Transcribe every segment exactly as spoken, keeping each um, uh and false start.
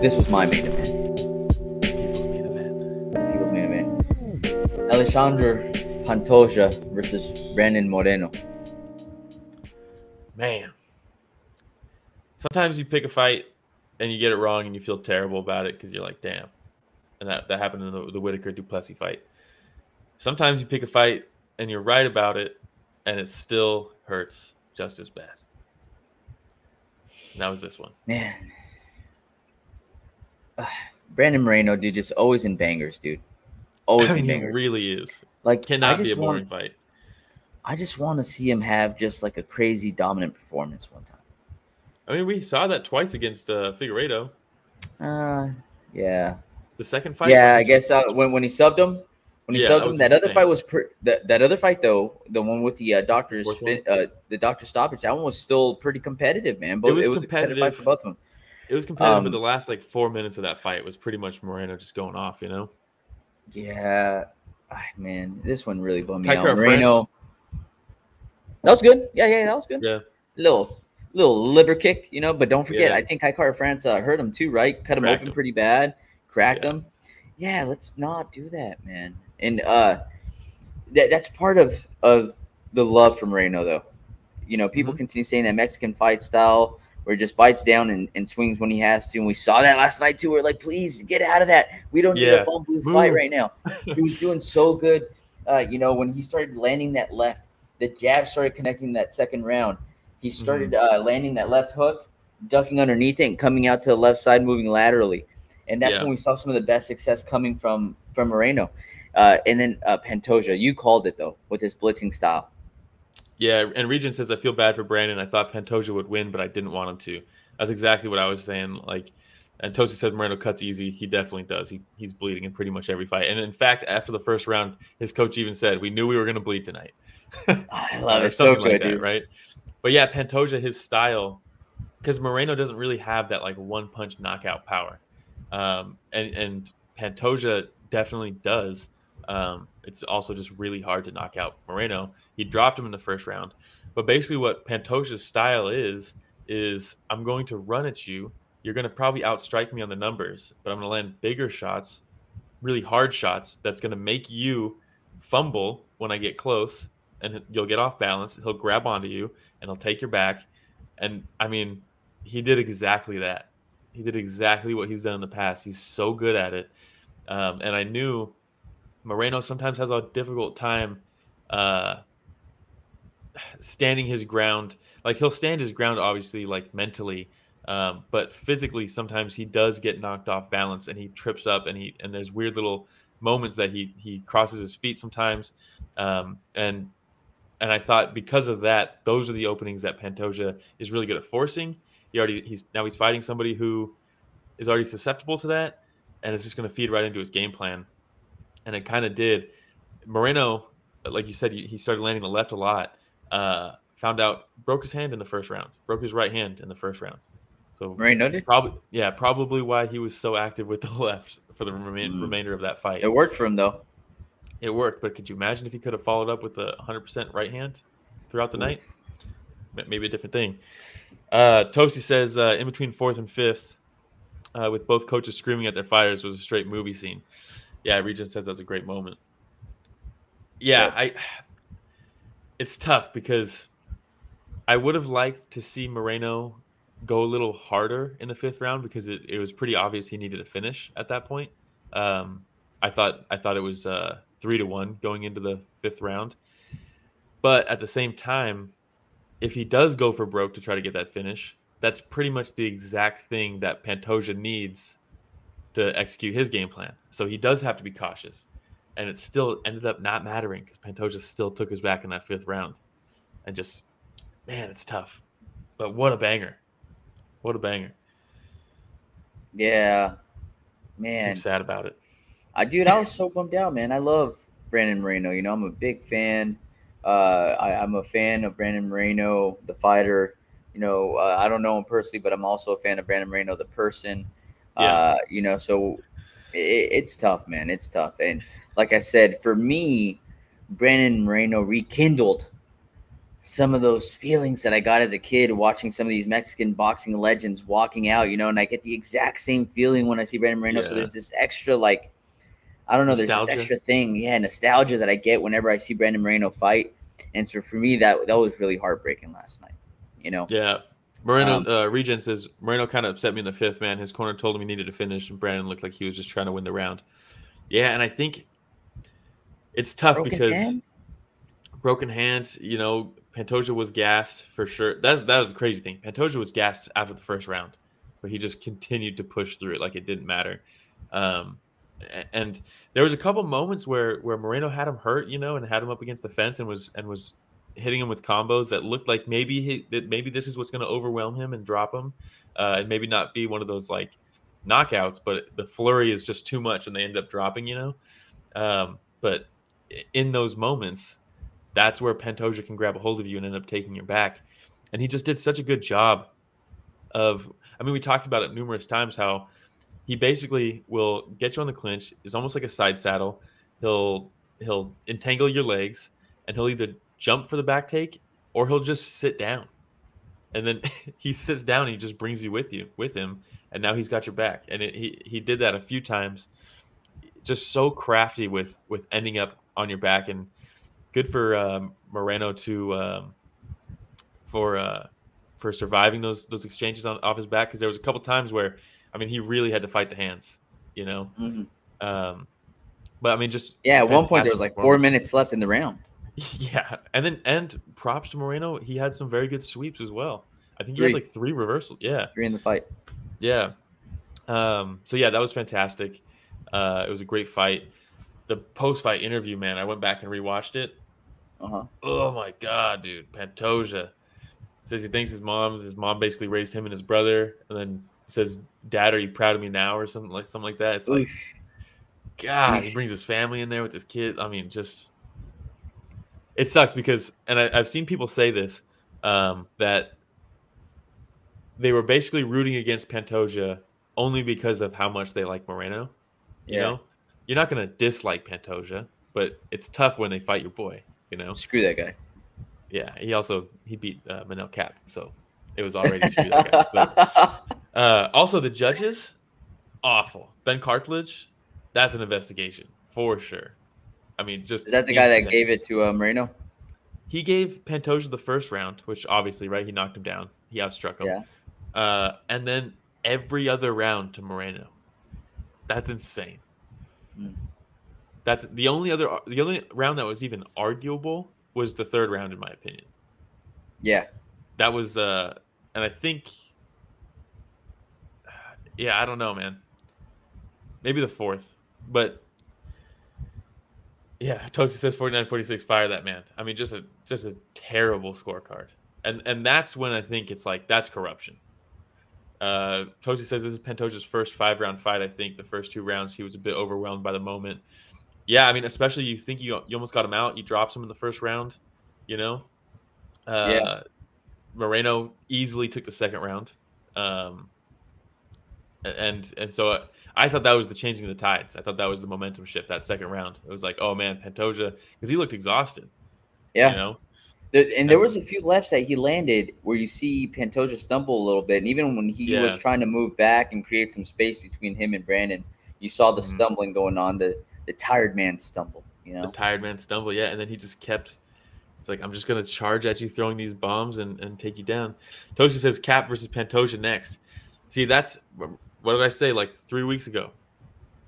This was my main event. People's main event. People's main event. Alexandre Pantoja versus Brandon Moreno. Man. Sometimes you pick a fight and you get it wrong and you feel terrible about it because you're like, damn. And that, that happened in the, the Whittaker du Plessis fight. Sometimes you pick a fight and you're right about it and it still hurts just as bad. And that was this one. Man. Brandon Moreno, dude, just always in bangers, dude. Always I mean, in bangers. He really is. Like, cannot be a boring want, fight. I just want to see him have just like a crazy dominant performance one time. I mean, we saw that twice against uh, Figueiredo. Uh, yeah. The second fight. Yeah, I guess uh, when when he subbed him, when he yeah, subbed that him, that insane. other fight was pre that that other fight though, the one with the uh, doctor's fin uh, the doctor stoppage. That one was still pretty competitive, man. Both, it was, it was competitive. a competitive fight for both of them. It was competitive, um, but the last like four minutes of that fight was pretty much Moreno just going off, you know? Yeah. Ah, man, this one really bummed me out. Moreno. That was good. Yeah, yeah, that was good. Yeah. Little little liver kick, you know, but don't forget, yeah. I think Kai Kara-France uh, hurt him too, right? Cut him cracked open him. pretty bad, cracked yeah. him. Yeah, let's not do that, man. And uh, that that's part of, of the love from Moreno, though. You know, people mm-hmm. continue saying that Mexican fight style – where he just bites down and, and swings when he has to. And we saw that last night, too. We're like, please, get out of that. We don't yeah. need a phone booth fight right now. He was doing so good. Uh, you know, when he started landing that left, the jab started connecting that second round. He started mm-hmm. uh, landing that left hook, ducking underneath it, and coming out to the left side, moving laterally. And that's yeah. when we saw some of the best success coming from, from Moreno. Uh, and then uh, Pantoja, you called it, though, with his blitzing style. Yeah, and Regent says, I feel bad for Brandon. I thought Pantoja would win, but I didn't want him to. That's exactly what I was saying. Like, and Tosi said Moreno cuts easy. He definitely does. He He's bleeding in pretty much every fight. And, in fact, after the first round, his coach even said, we knew we were going to bleed tonight. I love it. So good, like that, dude. Right? But, yeah, Pantoja, his style, because Moreno doesn't really have that, like, one-punch knockout power. Um, and, and Pantoja definitely does. Um, it's also just really hard to knock out Moreno. He dropped him in the first round. But basically what Pantoja's style is, is I'm going to run at you. You're going to probably outstrike me on the numbers, but I'm going to land bigger shots, really hard shots, that's going to make you fumble when I get close, and you'll get off balance. He'll grab onto you, and he'll take your back. And, I mean, he did exactly that. He did exactly what he's done in the past. He's so good at it. Um, and I knew... Moreno sometimes has a difficult time uh, standing his ground. Like, he'll stand his ground, obviously, like, mentally. Um, but physically, sometimes he does get knocked off balance, and he trips up, and he and there's weird little moments that he he crosses his feet sometimes. Um, and and I thought because of that, those are the openings that Pantoja is really good at forcing. He already he's now he's fighting somebody who is already susceptible to that, and it's just going to feed right into his game plan. And it kind of did. Moreno, like you said, he started landing the left a lot. Uh, found out, broke his hand in the first round. Broke his right hand in the first round. So Moreno did? Probably, yeah, probably why he was so active with the left for the remain, mm. remainder of that fight. It worked for him, though. It worked, but could you imagine if he could have followed up with a one hundred percent right hand throughout the Ooh. night? Maybe a different thing. Uh, Tosi says, uh, in between fourth and fifth, uh, with both coaches screaming at their fighters, was a straight movie scene. Yeah, Regent says that's a great moment. Yeah, I. It's tough because I would have liked to see Moreno go a little harder in the fifth round because it, it was pretty obvious he needed a finish at that point. Um, I thought I thought it was uh, three to one going into the fifth round, but at the same time, if he does go for broke to try to get that finish, that's pretty much the exact thing that Pantoja needs to execute his game plan. So he does have to be cautious, and it still ended up not mattering because Pantoja still took his back in that fifth round. And just, man, it's tough, but what a banger. What a banger. Yeah, man. Seems sad about it. I, dude, I was so bummed out, man. I love Brandon Moreno. You know, I'm a big fan. Uh, I, I'm a fan of Brandon Moreno, the fighter. You know, uh, I don't know him personally, but I'm also a fan of Brandon Moreno, the person. Yeah. Uh, you know, so it, it's tough, man. It's tough. And like I said, for me, Brandon Moreno rekindled some of those feelings that I got as a kid watching some of these Mexican boxing legends walking out, you know, and I get the exact same feeling when I see Brandon Moreno. Yeah. So there's this extra, like, I don't know, there's nostalgia. This extra thing. Yeah. Nostalgia that I get whenever I see Brandon Moreno fight. And so for me, that, that was really heartbreaking last night, you know? Yeah. Moreno, um, uh, Regent says, Moreno kind of upset me in the fifth, man. His corner told him he needed to finish, and Brandon looked like he was just trying to win the round. Yeah, and I think it's tough broken because hand? broken hand, you know, Pantoja was gassed for sure. That's, that was the crazy thing. Pantoja was gassed after the first round, but he just continued to push through it like it didn't matter. Um, and there was a couple moments where, where Moreno had him hurt, you know, and had him up against the fence and was, and was hitting him with combos that looked like maybe he, that maybe this is what's going to overwhelm him and drop him. Uh, and maybe not be one of those like knockouts, but the flurry is just too much and they end up dropping, you know? Um, but in those moments, that's where Pantoja can grab a hold of you and end up taking your back. And he just did such a good job of, I mean, we talked about it numerous times, how he basically will get you on the clinch. It's almost like a side saddle. He'll, he'll entangle your legs and he'll either jump for the back take or he'll just sit down. And then he sits down and he just brings you with you with him. And now he's got your back. And it, he, he did that a few times. Just so crafty with, with ending up on your back, and good for um, Moreno to um, for uh, for surviving those those exchanges on off his back, because there was a couple times where, I mean, he really had to fight the hands, you know. Mm-hmm. um, but I mean, just yeah. At one point, there was like four minutes left in the round. Yeah, and then and props to Moreno, he had some very good sweeps as well. I think he three. had like three reversals. Yeah, three in the fight. Yeah. Um, so yeah, that was fantastic. Uh, it was a great fight. The post-fight interview, man, I went back and rewatched it. Uh-huh. Oh my God, dude! Pantoja says he thinks his mom, his mom basically raised him and his brother, and then says, "Dad, are you proud of me now?" or something like something like that. It's like, oof. God, he brings his family in there with his kid. I mean, just it sucks because, and I, I've seen people say this, um, that they were basically rooting against Pantoja only because of how much they like Moreno. You yeah. know. You're not going to dislike Pantoja, but it's tough when they fight your boy, you know? Screw that guy. Yeah, he also he beat uh, Manel Cap, so it was already screw that guy. But, uh, also, the judges, awful. Ben Cartlidge, that's an investigation for sure. I mean, just... Is that the guy that gave it to uh, Moreno? He gave Pantoja the first round, which obviously, right, he knocked him down. He outstruck him. Yeah. Uh, and then every other round to Moreno. That's insane. That's the only other the only round that was even arguable was the third round, in my opinion. Yeah, that was uh and I think yeah I don't know, man, maybe the fourth, but yeah. Toasty says forty-nine forty-six, fire that man. I mean, just a just a terrible scorecard, and and that's when I think it's like that's corruption. Uh, Toasty says this is Pantoja's first five round fight. I think the first two rounds he was a bit overwhelmed by the moment. Yeah, I mean, especially you think you you almost got him out, you drops him in the first round, you know. Uh, yeah. Moreno easily took the second round, um, and and so I, I thought that was the changing of the tides. I thought that was the momentum shift. That second round, it was like, oh man, Pantoja, because he looked exhausted. Yeah, you know. And there was a few lefts that he landed where you see Pantoja stumble a little bit. And even when he yeah. was trying to move back and create some space between him and Brandon, you saw the mm-hmm. stumbling going on, the, the tired man stumble. You know? The tired man stumble, yeah. And then he just kept – it's like, I'm just going to charge at you throwing these bombs and, and take you down. Toshi says Cap versus Pantoja next. See, that's – what did I say like three weeks ago?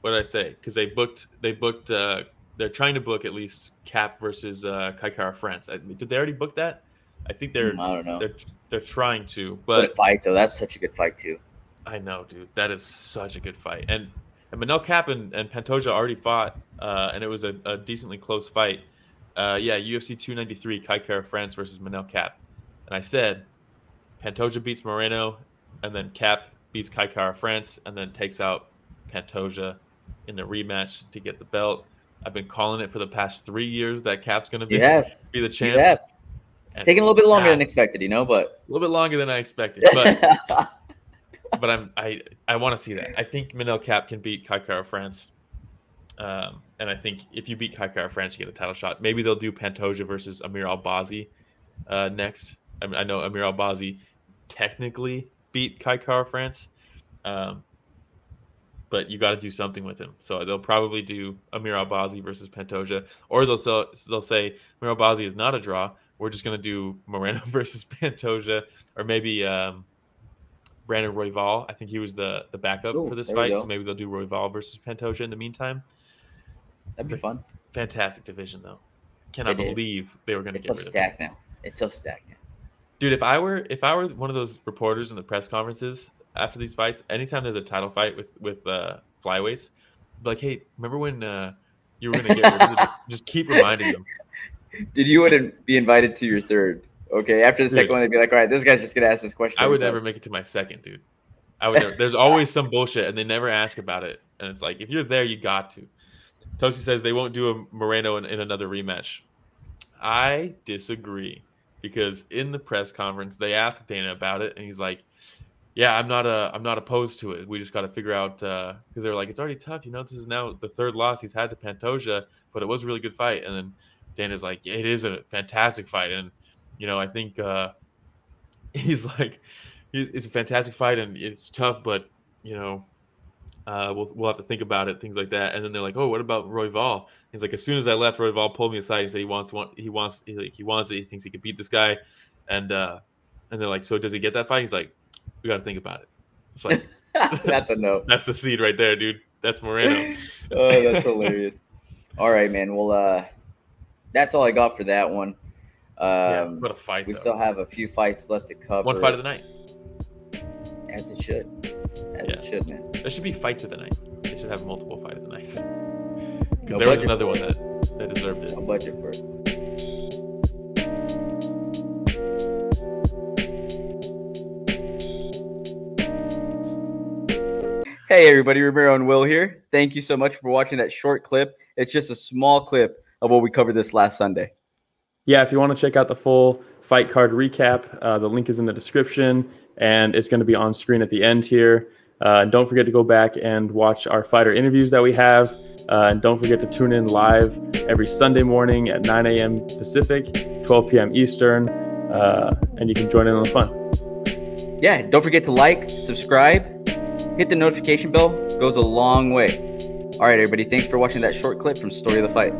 What did I say? Because they booked – they booked uh, – they're trying to book at least Cap versus uh, Kai Kara-France. I, did they already book that? I think they're. Mm, I don't know. They're they're trying to, but what a fight though. That's such a good fight too. I know, dude. That is such a good fight. And and Manel Cap and, and Pantoja already fought, uh, and it was a, a decently close fight. Uh, yeah, U F C two ninety-three, Kai Kara-France versus Manel Cap. And I said, Pantoja beats Moreno, and then Cap beats Kai Kara-France, and then takes out Pantoja in the rematch to get the belt. I've been calling it for the past three years that Cap's going to be, be the champ. You have. Taking a little bit longer God, than expected, you know, but a little bit longer than I expected. But but I'm I I want to see that. I think Manel Cap can beat Kai Kara-France, um, and I think if you beat Kai Kara-France, you get a title shot. Maybe they'll do Pantoja versus Amir Albazi uh, next. I, mean, I know Amir Albazi technically beat Kai Kara-France, um, but you got to do something with him. So they'll probably do Amir Albazi versus Pantoja, or they'll sell, they'll say Amir Albazi is not a draw. We're just going to do Moreno versus Pantoja, or maybe um, Brandon Royval. I think he was the the backup Ooh, for this fight, so maybe they'll do Royval versus Pantoja in the meantime. That'd be it's fun. Fantastic division, though. Cannot it believe is. They were going to get so rid of it. Now. It's so stacked now. Dude, if I were if I were one of those reporters in the press conferences after these fights, anytime there's a title fight with with uh, flyweights, I'd be like, hey, remember when uh, you were going to get rid of it? Just keep reminding them. Dude, you wouldn't be invited to your third. Okay, after the dude, second one, they'd be like, all right, this guy's just going to ask this question. I would never make it to my second, dude. I would. Never, there's always some bullshit, and they never ask about it. And it's like, if you're there, you got to. Toshi says they won't do a Moreno in, in another rematch. I disagree, because in the press conference they asked Dana about it, and he's like, "Yeah, I'm not a, I'm not opposed to it. We just got to figure out because uh, they're like, it's already tough, you know. This is now the third loss he's had to Pantoja, but it was a really good fight." And then Dana's like, yeah, "It is a fantastic fight, and you know, I think uh, he's like, it's a fantastic fight, and it's tough, but you know." Uh, we'll, we'll have to think about it, things like that. And then they're like, "Oh, what about Royval?" He's like, "As soon as I left, Royval pulled me aside and said he wants one. He wants. He, like, he wants it. He thinks he could beat this guy." And uh, and they're like, "So does he get that fight?" He's like, "We got to think about it." It's like that's a no. That's the seed right there, dude. That's Moreno. Oh, that's hilarious. All right, man. Well, uh, that's all I got for that one. Um, yeah, what a fight! We though. still have a few fights left to cover. One fight of the night. As it should. As yeah. it should, man. There should be fights of the night. They should have multiple fights of the nights. Because no there was another one that, that deserved it. No budget for it. Hey, everybody. Romero and Will here. Thank you so much for watching that short clip. It's just a small clip of what we covered this last Sunday. Yeah, if you want to check out the full fight card recap, uh, the link is in the description. And it's going to be on screen at the end here. Uh, don't forget to go back and watch our fighter interviews that we have. Uh, and don't forget to tune in live every Sunday morning at nine A M Pacific, twelve P M Eastern. Uh, and you can join in on the fun. Yeah, don't forget to like, subscribe, hit the notification bell. It goes a long way. All right, everybody. Thanks for watching that short clip from Story of the Fight.